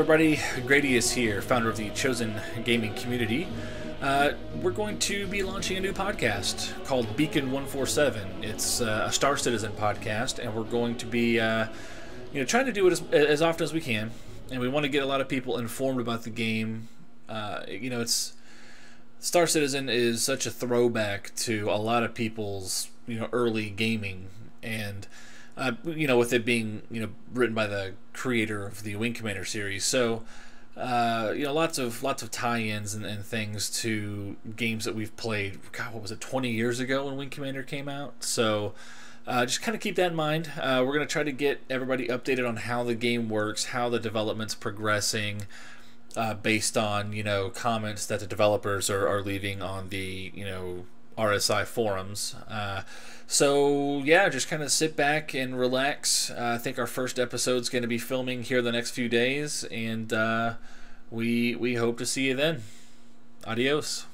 everybody, Gradius here, founder of the Chosen Gaming Community. We're going to be launching a new podcast called Beacon 147. It's a Star Citizen podcast, and we're going to be trying to do it as often as we can, and we want to get a lot of people informed about the game. It's Star Citizen is such a throwback to a lot of people's early gaming, and with it being written by the creator of the Wing Commander series, so lots of tie-ins and things to games that we've played. God, what was it, 20 years ago when Wing Commander came out? So just kind of keep that in mind. We're gonna try to get everybody updated on how the game works, how the development's progressing, based on comments that the developers are leaving on the RSI forums. So yeah, just kind of sit back and relax. I think our first episode's going to be filming here the next few days, and we hope to see you then. Adios.